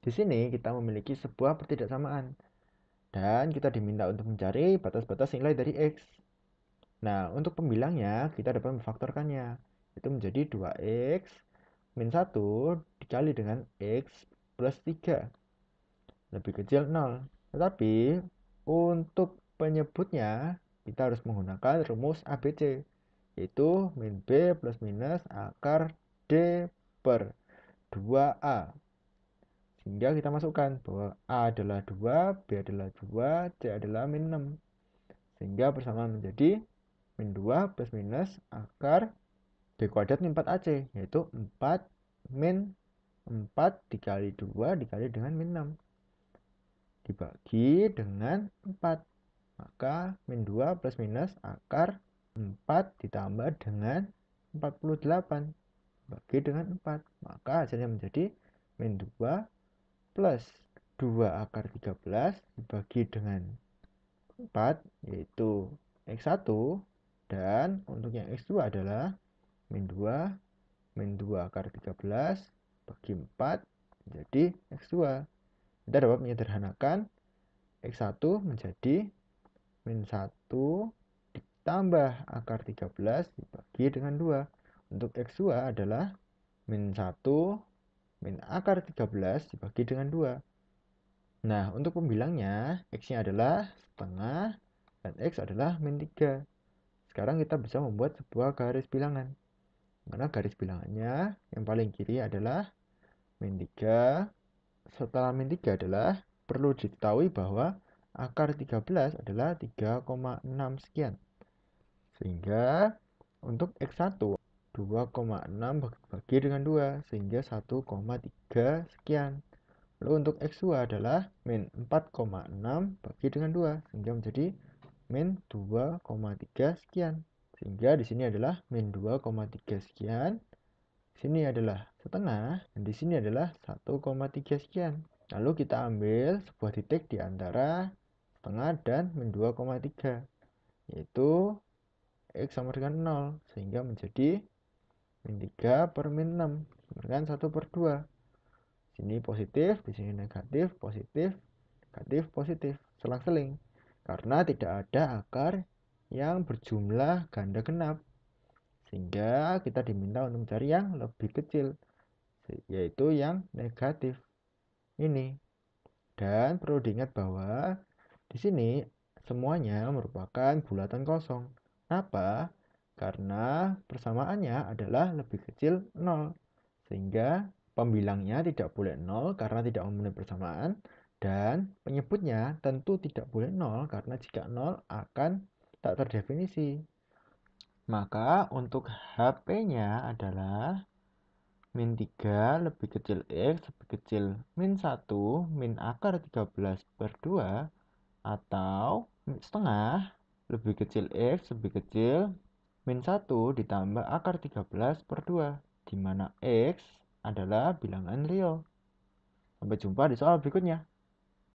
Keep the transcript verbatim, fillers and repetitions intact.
Di sini kita memiliki sebuah pertidaksamaan. Dan kita diminta untuk mencari batas-batas nilai dari X. Nah, untuk pembilangnya kita dapat memfaktorkannya. Itu menjadi dua X min satu dikali dengan X plus tiga. Lebih kecil nol. Tetapi untuk penyebutnya kita harus menggunakan rumus A B C, yaitu min B plus minus akar D per dua A. Sehingga kita masukkan bahwa A adalah dua, B adalah dua, C adalah min enam. Sehingga bersamaan menjadi min dua plus minus akar D kuadrat min empat A C, yaitu empat min empat dikali dua dikali dengan min enam. Dibagi dengan empat. Maka min dua plus minus akar empat ditambah dengan empat puluh delapan. Bagi dengan empat. Maka hasilnya menjadi min dua plus dua akar tiga belas dibagi dengan empat, yaitu X satu, dan untuk yang X dua adalah min dua min dua akar tiga belas bagi empat menjadi X dua. Kita dapat menyederhanakan X satu menjadi min satu ditambah akar tiga belas dibagi dengan dua. Untuk X dua adalah min satu min akar tiga belas dibagi dengan dua. Nah, untuk pembilangnya, X-nya adalah setengah dan X adalah min tiga. Sekarang kita bisa membuat sebuah garis bilangan. Karena garis bilangannya yang paling kiri adalah min tiga. Setelah min tiga adalah, perlu diketahui bahwa akar tiga belas adalah tiga koma enam sekian. Sehingga untuk X satu, dua koma enam bagi dengan dua, sehingga satu koma tiga sekian. Lalu untuk X dua adalah min empat koma enam bagi dengan dua, sehingga menjadi min dua koma tiga sekian. Sehingga di sini adalah min dua koma tiga sekian, di sini adalah setengah, dan di sini adalah satu koma tiga sekian. Lalu kita ambil sebuah titik di antara setengah dan min dua koma tiga, yaitu X sama dengan nol, sehingga menjadi min tiga per min enam, sama dengan satu per dua. Sini positif, di sini negatif, positif, negatif, positif, selang-seling. Karena tidak ada akar yang berjumlah ganda genap. Sehingga kita diminta untuk mencari yang lebih kecil, yaitu yang negatif ini. Dan perlu diingat bahwa di sini semuanya merupakan bulatan kosong. Kenapa? Karena persamaannya adalah lebih kecil nol, sehingga pembilangnya tidak boleh nol karena tidak memenuhi persamaan, dan penyebutnya tentu tidak boleh nol karena jika nol akan tak terdefinisi. Maka untuk H P-nya adalah min tiga lebih kecil X lebih kecil min satu min akar tiga belas per dua, atau setengah lebih kecil X lebih kecil min satu ditambah akar tiga belas per dua, di mana X adalah bilangan real. Sampai jumpa di soal berikutnya.